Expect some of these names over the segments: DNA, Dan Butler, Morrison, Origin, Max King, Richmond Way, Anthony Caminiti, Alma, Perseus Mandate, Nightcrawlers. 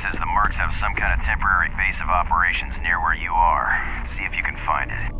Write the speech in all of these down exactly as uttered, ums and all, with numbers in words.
says the Mercs have some kind of temporary base of operations near where you are. See if you can find it.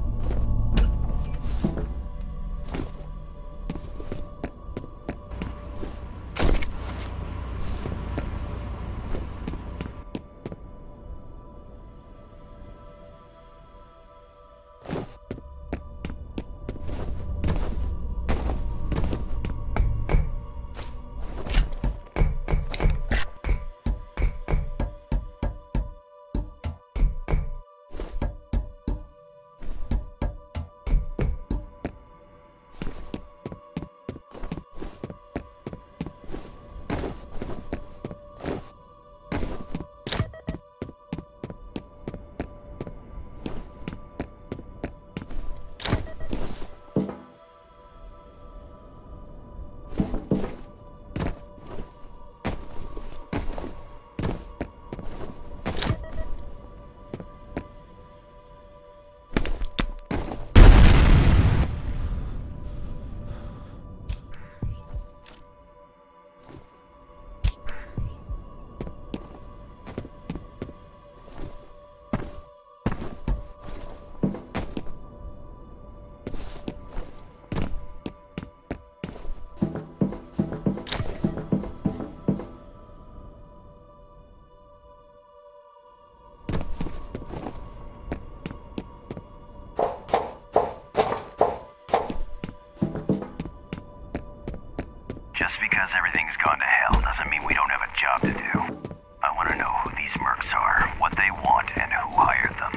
Because everything's gone to hell doesn't mean we don't have a job to do. I want to know who these mercs are, what they want, and who hired them.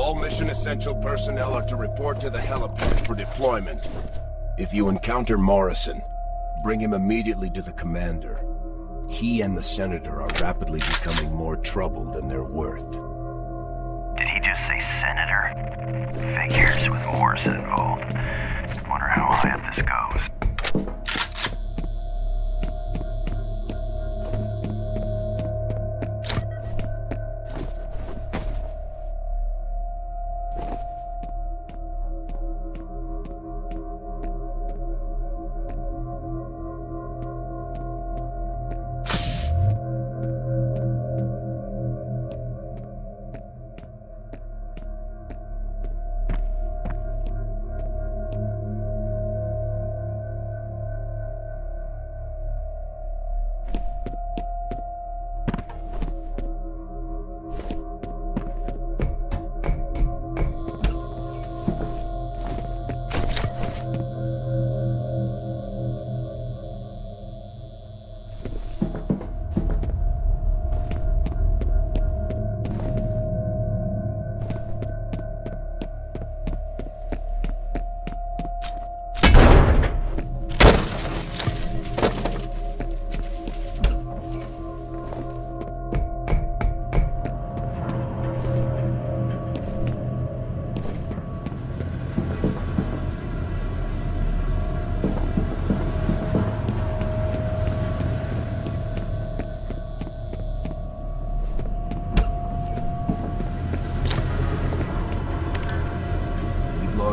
All mission essential personnel are to report to the helipad for deployment. If you encounter Morrison, bring him immediately to the commander. He and the senator are rapidly becoming more trouble than they're worth. Did he just say senator? Figures with Morrison involved. Wonder how high up this goes.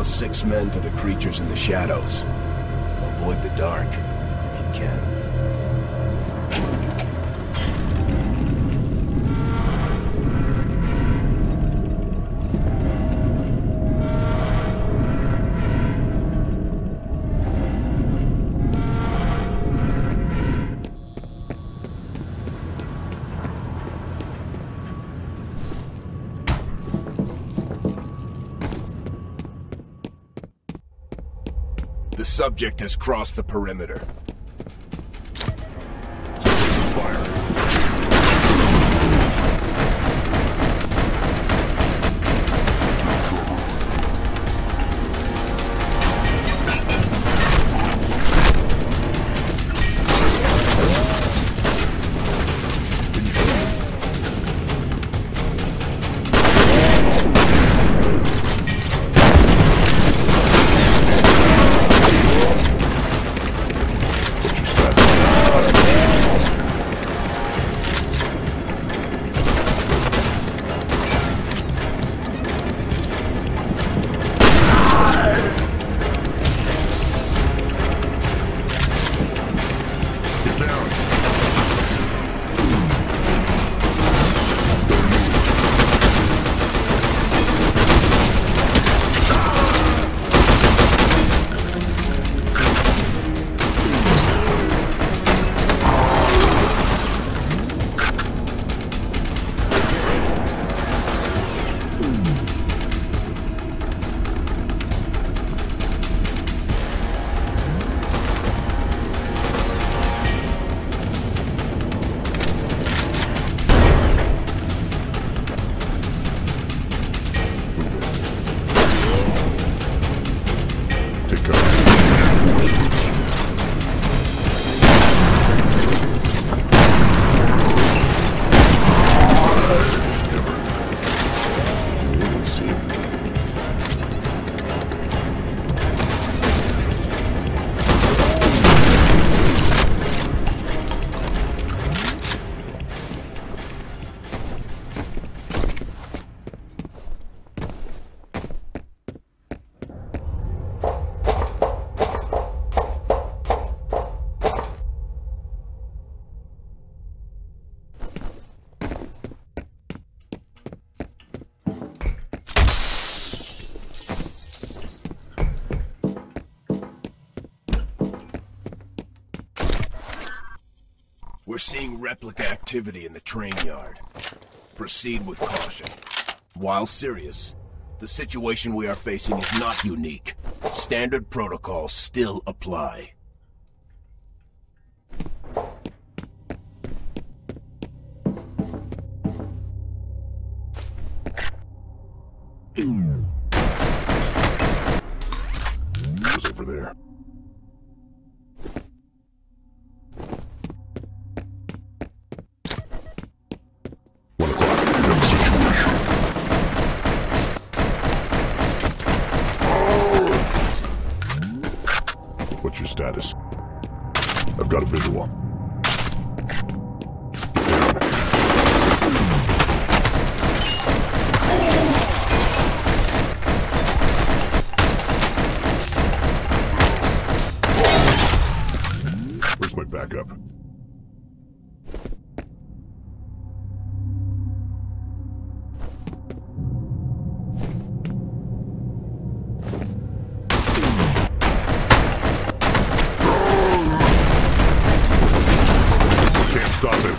Six men to the creatures in the shadows. Avoid the dark, if you can. The subject has crossed the perimeter. We're seeing replica activity in the train yard. Proceed with caution. While serious, the situation we are facing is not unique. Standard protocols still apply. Who's over there? What's your status? I've got a visual. Where's my backup? Stop it.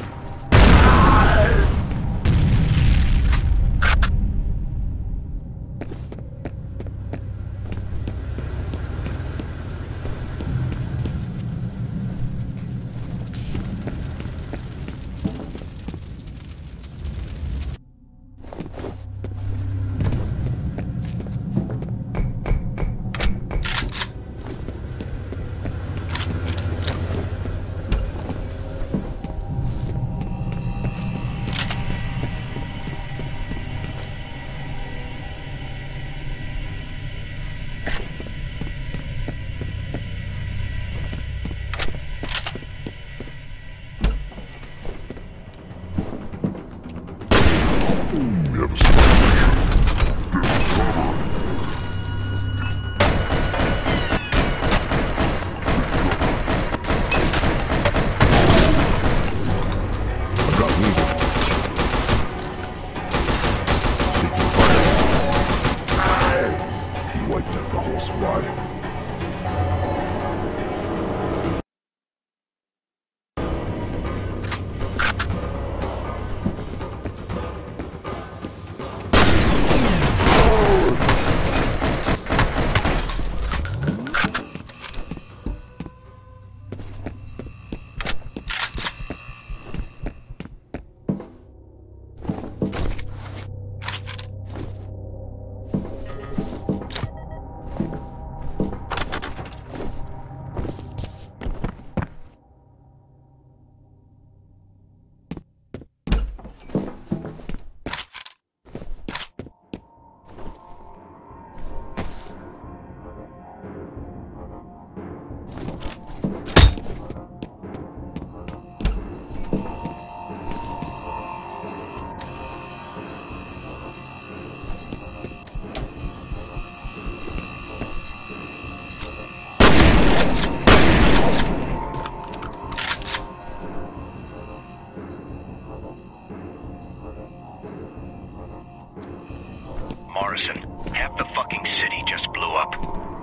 Morrison, half the fucking city just blew up.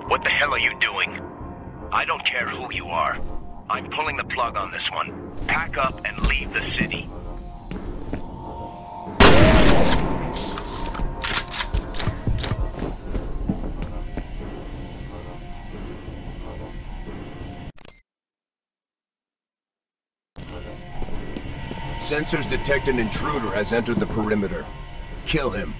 What the hell are you doing? I don't care who you are. I'm pulling the plug on this one. Pack up and leave the city. Sensors detect an intruder has entered the perimeter. Kill him.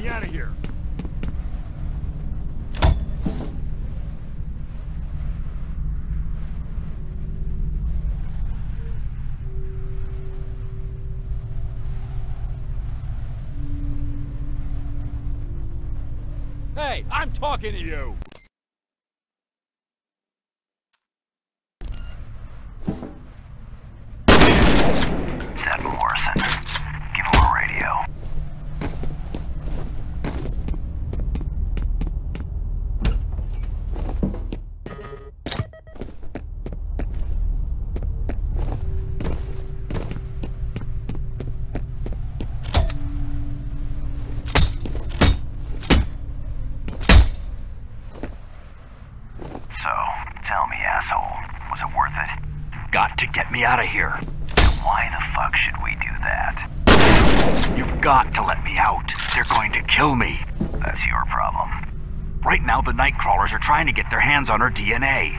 Get me out of here. Hey, I'm talking to you. Out of here. Why the fuck should we do that? You've got to let me out. They're going to kill me. That's your problem. Right now, the Nightcrawlers are trying to get their hands on her D N A.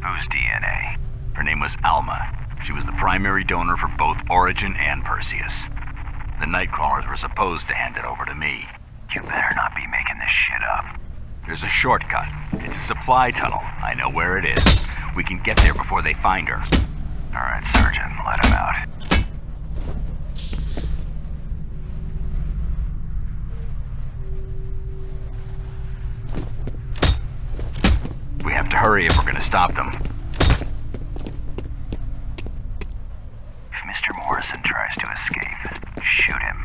Whose D N A? Her name was Alma. She was the primary donor for both Origin and Perseus. The Nightcrawlers were supposed to hand it over to me. You better not be making this shit up. There's a shortcut. It's a supply tunnel. I know where it is. We can get there before they find her. All right, Sergeant, let him out. We have to hurry if we're going to stop them. If Mister Morrison tries to escape, shoot him.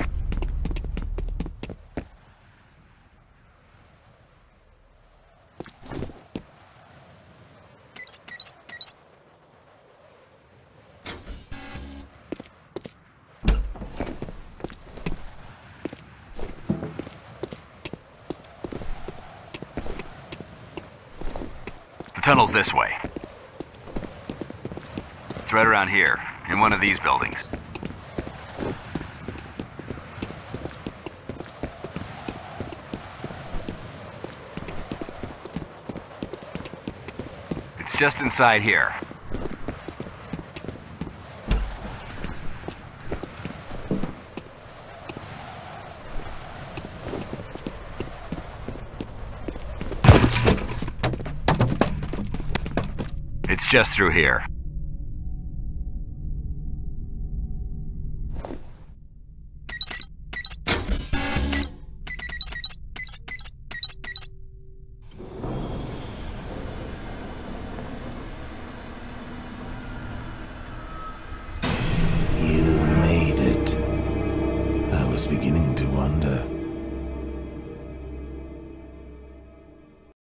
Tunnel's this way. It's right around here, in one of these buildings. It's just inside here. Just through here.